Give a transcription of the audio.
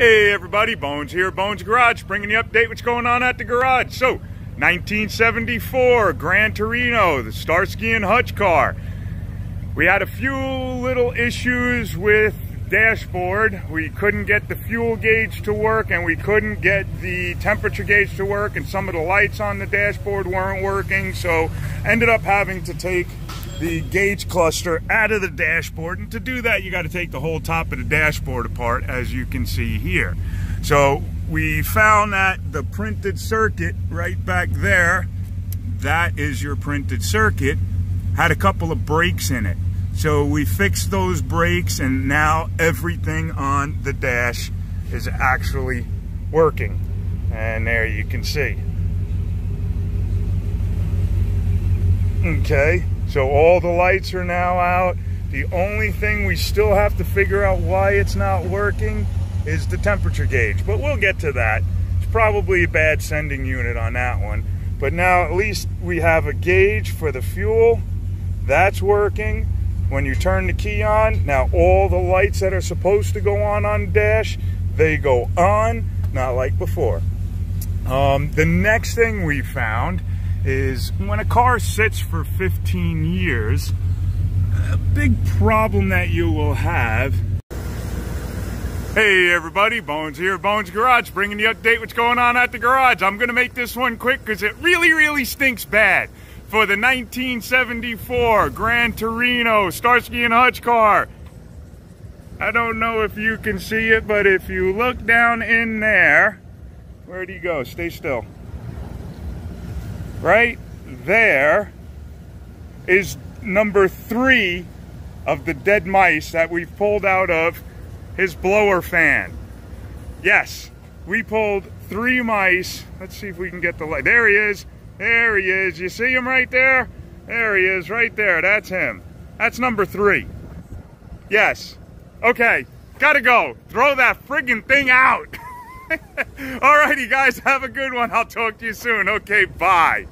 Hey everybody, Bones here, Bones Garage, bringing you an update what's going on at the garage. So, 1974 Gran Torino, the Starsky and Hutch car. We had a few little issues with dashboard. We couldn't get the fuel gauge to work and we couldn't get the temperature gauge to work, and some of the lights on the dashboard weren't working, so ended up having to take the gauge cluster out of the dashboard, and to do that you got to take the whole top of the dashboard apart, as you can see here. So we found that the printed circuit right back there, that is your printed circuit, had a couple of breaks in it. So we fixed those breaks and now everything on the dash is actually working, and there you can see. Okay, so all the lights are now out. The only thing we still have to figure out why it's not working is the temperature gauge, but we'll get to that. It's probably a bad sending unit on that one. But now at least we have a gauge for the fuel. That's working. When you turn the key on, now all the lights that are supposed to go on the dash, they go on, not like before. The next thing we found is when a car sits for 15 years, a big problem that you will have. Hey everybody, Bones here, Bones Garage, bringing you an update what's going on at the garage. I'm gonna make this one quick because it really stinks bad. For the 1974 Gran Torino Starsky and Hutch car, I don't know if you can see it, but if you look down in there, where'd he go? Stay still. Right there is number 3 of the dead mice that we've pulled out of his blower fan. Yes, we pulled 3 mice. Let's see if we can get the light. There he is. There he is. You see him right there? There he is right there. That's him. That's number 3. Yes. Okay. Gotta go. Throw that friggin' thing out. Alrighty guys, have a good one. I'll talk to you soon. Okay, bye.